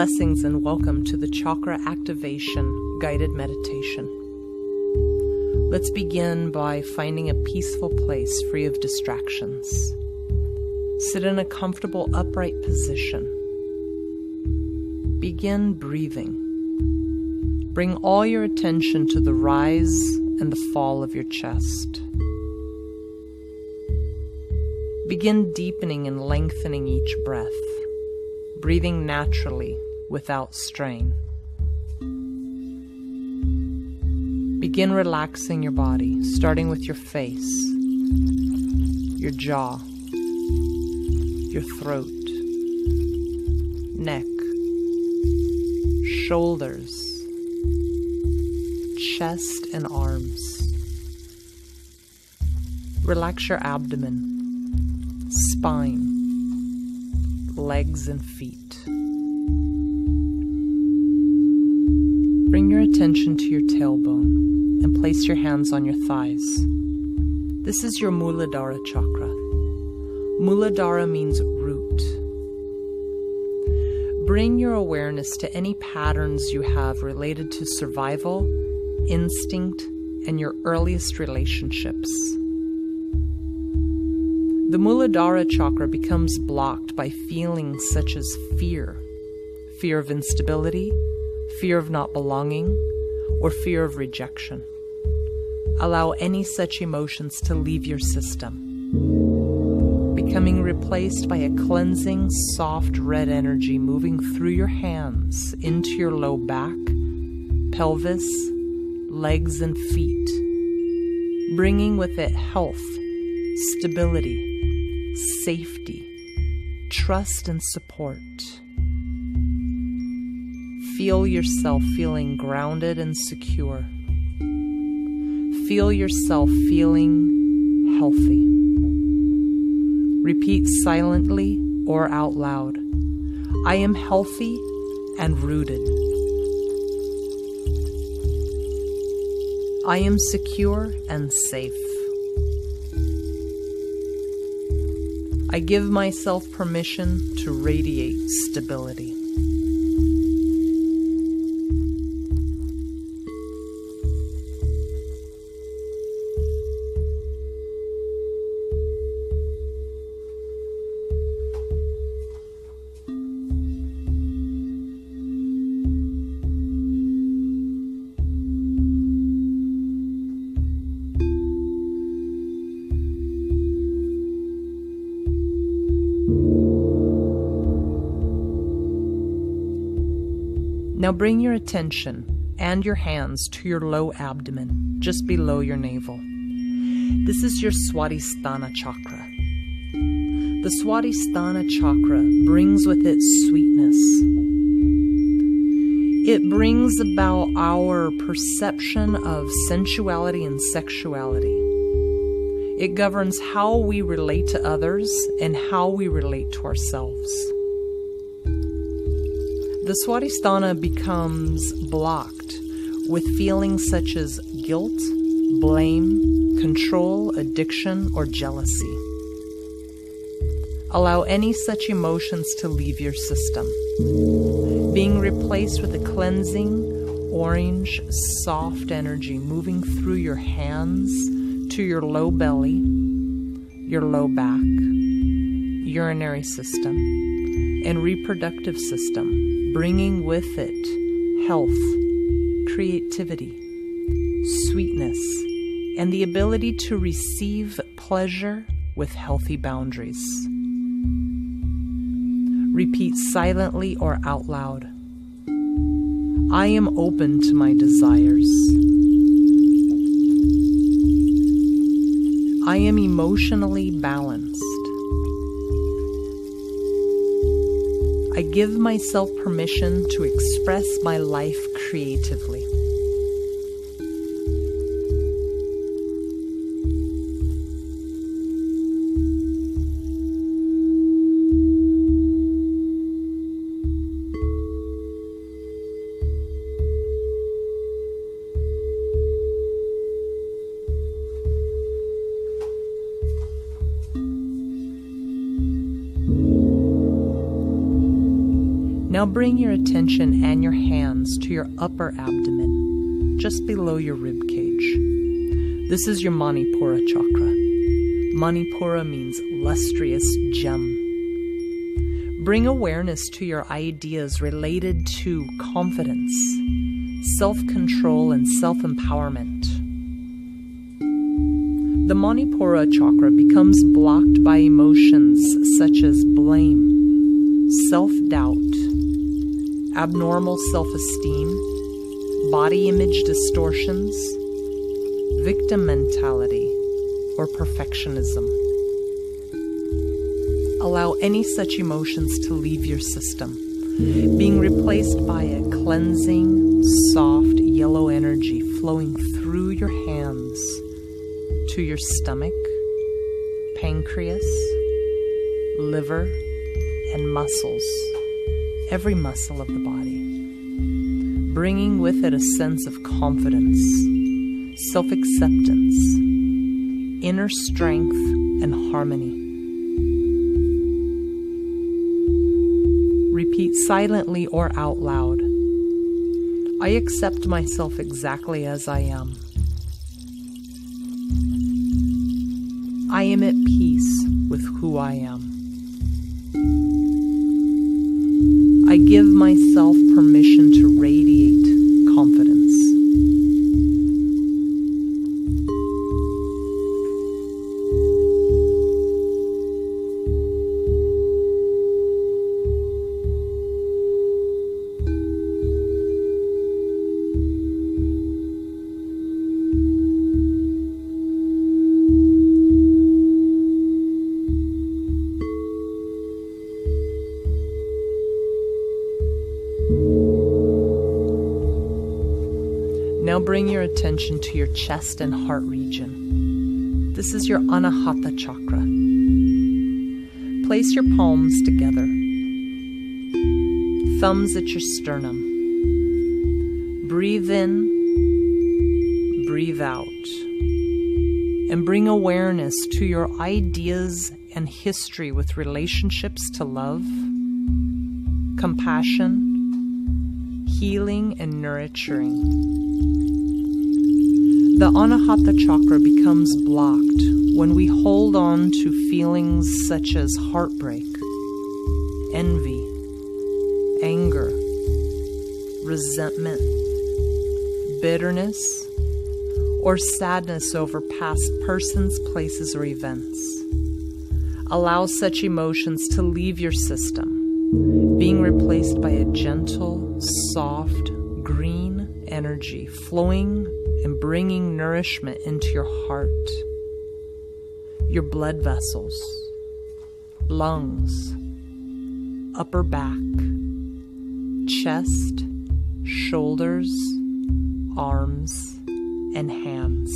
Blessings and welcome to the Chakra Activation Guided Meditation. Let's begin by finding a peaceful place free of distractions. Sit in a comfortable upright position. Begin breathing. Bring all your attention to the rise and the fall of your chest. Begin deepening and lengthening each breath. Breathing naturally, without strain. Begin relaxing your body, starting with your face, your jaw, your throat, neck, shoulders, chest, and arms. Relax your abdomen, spine, legs and feet. Bring your attention to your tailbone and place your hands on your thighs. This is your Muladhara chakra. Muladhara means root. Bring your awareness to any patterns you have related to survival, instinct, and your earliest relationships. The Muladhara chakra becomes blocked by feelings such as fear of instability, fear of not belonging, or fear of rejection. Allow any such emotions to leave your system, becoming replaced by a cleansing, soft red energy moving through your hands into your low back, pelvis, legs, and feet, bringing with it health, stability, safety, trust, and support. Feel yourself feeling grounded and secure. Feel yourself feeling healthy. Repeat silently or out loud, "I am healthy and rooted. I am secure and safe. I give myself permission to radiate stability." Now bring your attention and your hands to your low abdomen, just below your navel. This is your Svadhisthana chakra. The Svadhisthana chakra brings with it sweetness. It brings about our perception of sensuality and sexuality. It governs how we relate to others and how we relate to ourselves. The Svadhisthana becomes blocked with feelings such as guilt, blame, control, addiction, or jealousy. Allow any such emotions to leave your system, being replaced with a cleansing, orange, soft energy moving through your hands to your low belly, your low back, urinary system, and reproductive system, bringing with it health, creativity, sweetness, and the ability to receive pleasure with healthy boundaries. Repeat silently or out loud, "I am open to my desires. I am emotionally balanced. I give myself permission to express my life creatively." Now Now bring your attention and your hands to your upper abdomen, just below your rib cage. This is your Manipura chakra. Manipura means lustrous gem. Bring awareness to your ideas related to confidence, self-control, and self-empowerment. The Manipura chakra becomes blocked by emotions such as blame, self-doubt, abnormal self-esteem, body image distortions, victim mentality, or perfectionism. Allow any such emotions to leave your system, being replaced by a cleansing, soft, yellow energy flowing through your hands to your stomach, pancreas, liver, and muscles, every muscle of the body, bringing with it a sense of confidence, self-acceptance, inner strength, and harmony. Repeat silently or out loud. I accept myself exactly as I am. I am at peace with who I am. I give myself permission to radiate confidence. Now bring your attention to your chest and heart region. This is your Anahata chakra. Place your palms together, thumbs at your sternum. Breathe in, breathe out, and bring awareness to your ideas and history with relationships to love, compassion, healing, and nurturing. The Anahata chakra becomes blocked when we hold on to feelings such as heartbreak, envy, anger, resentment, bitterness, or sadness over past persons, places, or events. Allow such emotions to leave your system, being replaced by a gentle, soft, green energy flowing and bringing nourishment into your heart, your blood vessels, lungs, upper back, chest, shoulders, arms, and hands.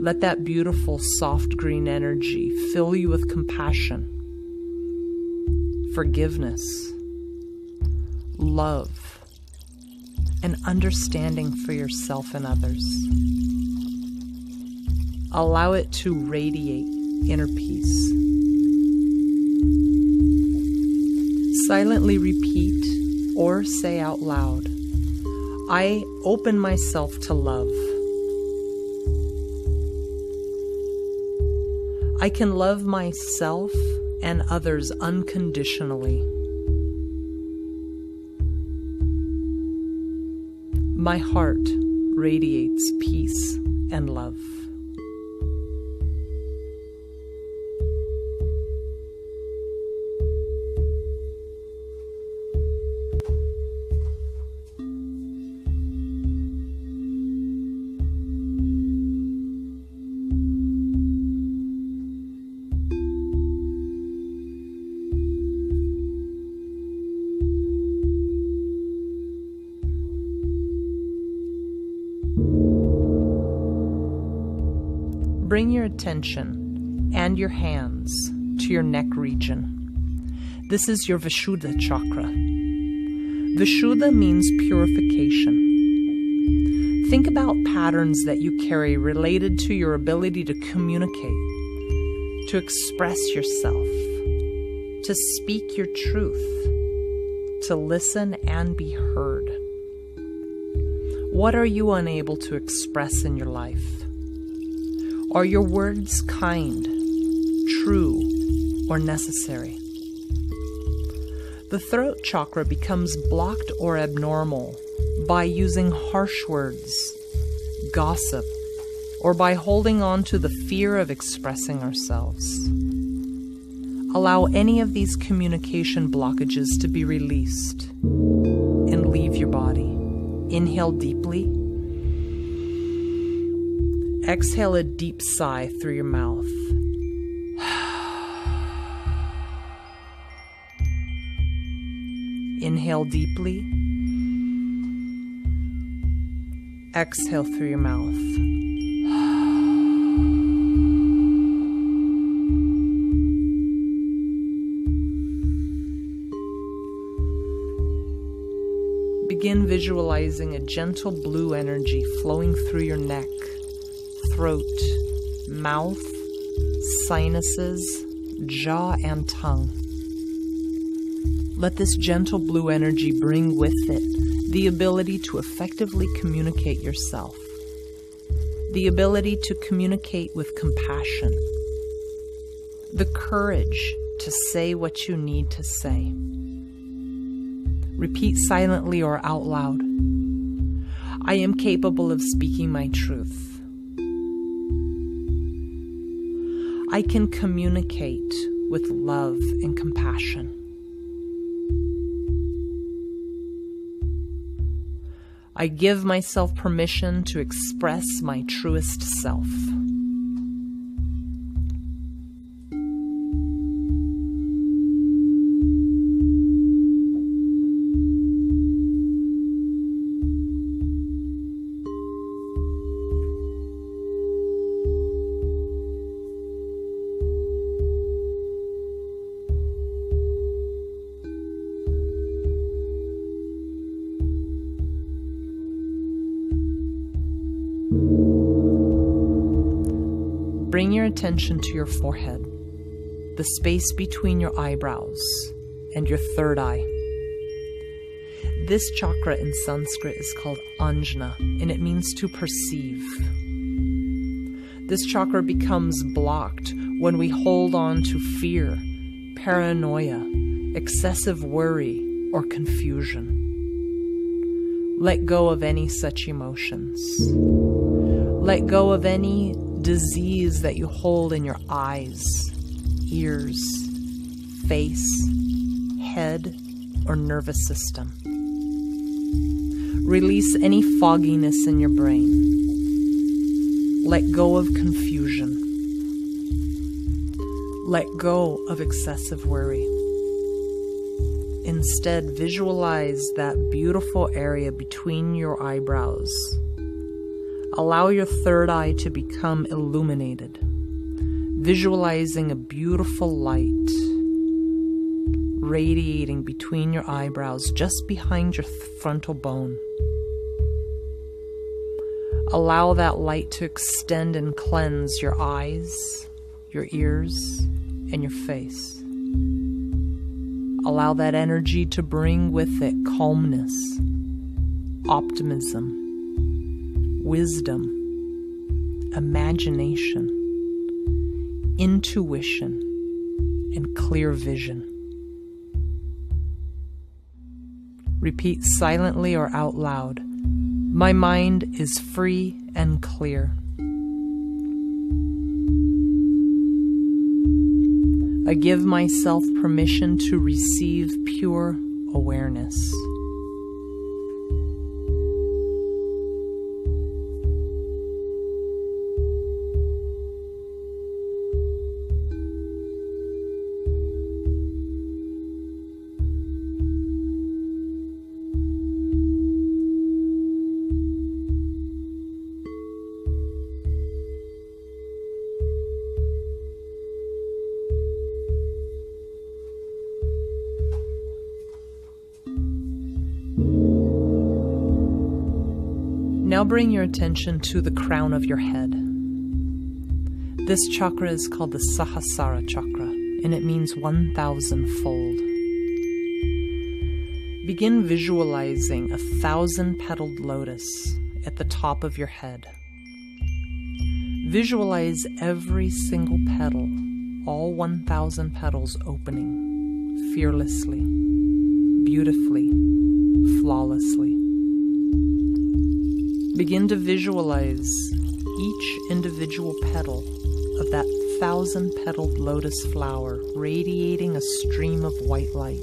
Let that beautiful soft green energy fill you with compassion, forgiveness, love, and understanding for yourself and others. Allow it to radiate inner peace. Silently repeat or say out loud, I open myself to love. I can love myself and others unconditionally. My heart radiates peace and love. Bring your attention and your hands to your neck region. This is your Vishuddha chakra. Vishuddha means purification. Think about patterns that you carry related to your ability to communicate, to express yourself, to speak your truth, to listen and be heard. What are you unable to express in your life? Are your words kind, true, or necessary? The throat chakra becomes blocked or abnormal by using harsh words, gossip, or by holding on to the fear of expressing ourselves. Allow any of these communication blockages to be released and leave your body. Inhale deeply. Exhale a deep sigh through your mouth. Inhale deeply. Exhale through your mouth. Begin visualizing a gentle blue energy flowing through your neck, throat, mouth, sinuses, jaw, and tongue. Let this gentle blue energy bring with it the ability to effectively communicate yourself, the ability to communicate with compassion, the courage to say what you need to say. Repeat silently or out loud. I am capable of speaking my truth. I can communicate with love and compassion. I give myself permission to express my truest self. Bring your attention to your forehead, the space between your eyebrows and your third eye. This chakra in Sanskrit is called Ajna, and it means to perceive. This chakra becomes blocked when we hold on to fear, paranoia, excessive worry, or confusion. Let go of any such emotions. Let go of any disease that you hold in your eyes, ears, face, head, or nervous system. Release any fogginess in your brain. Let go of confusion. Let go of excessive worry. Instead, visualize that beautiful area between your eyebrows. Allow your third eye to become illuminated, visualizing a beautiful light radiating between your eyebrows just behind your frontal bone. Allow that light to extend and cleanse your eyes, your ears, and your face. Allow that energy to bring with it calmness, optimism, wisdom, imagination, intuition, and clear vision. Repeat silently or out loud, my mind is free and clear. I give myself permission to receive pure awareness. Now bring your attention to the crown of your head. This chakra is called the Sahasrara chakra, and it means 1,000-fold. Begin visualizing a 1,000-petaled lotus at the top of your head. Visualize every single petal, all 1,000 petals opening, fearlessly, beautifully, flawlessly. Begin to visualize each individual petal of that 1,000-petaled lotus flower radiating a stream of white light.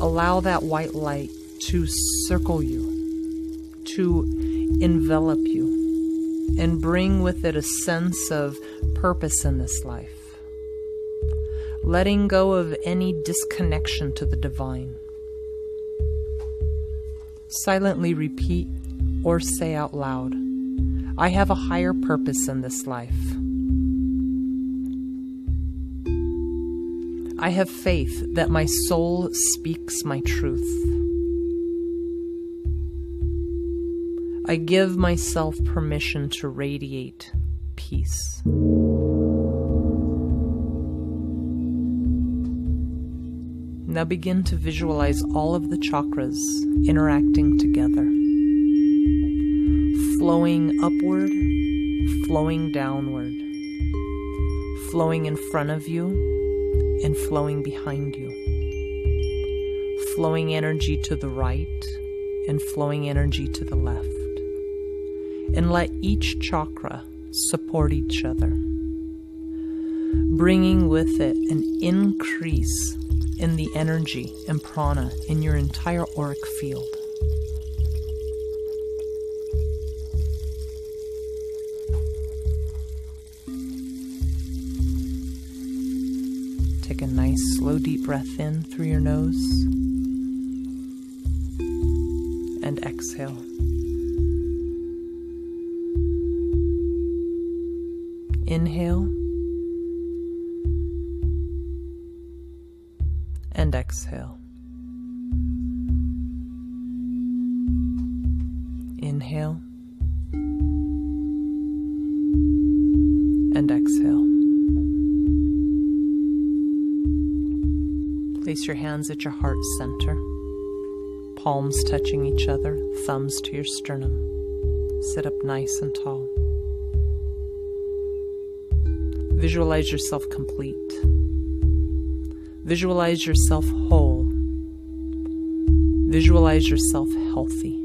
Allow that white light to circle you, to envelop you, and bring with it a sense of purpose in this life, letting go of any disconnection to the divine. Silently repeat or say out loud, I have a higher purpose in this life. I have faith that my soul speaks my truth. I give myself permission to radiate peace. Now begin to visualize all of the chakras interacting together, flowing upward, flowing downward, flowing in front of you, and flowing behind you, flowing energy to the right and flowing energy to the left, and let each chakra support each other, bringing with it an increase in the energy and prana in your entire auric field. Take a nice, slow, deep breath in through your nose and exhale. Inhale and exhale. Inhale and exhale. Place your hands at your heart center, palms touching each other, thumbs to your sternum. Sit up nice and tall. Visualize yourself complete. Visualize yourself whole. Visualize yourself healthy.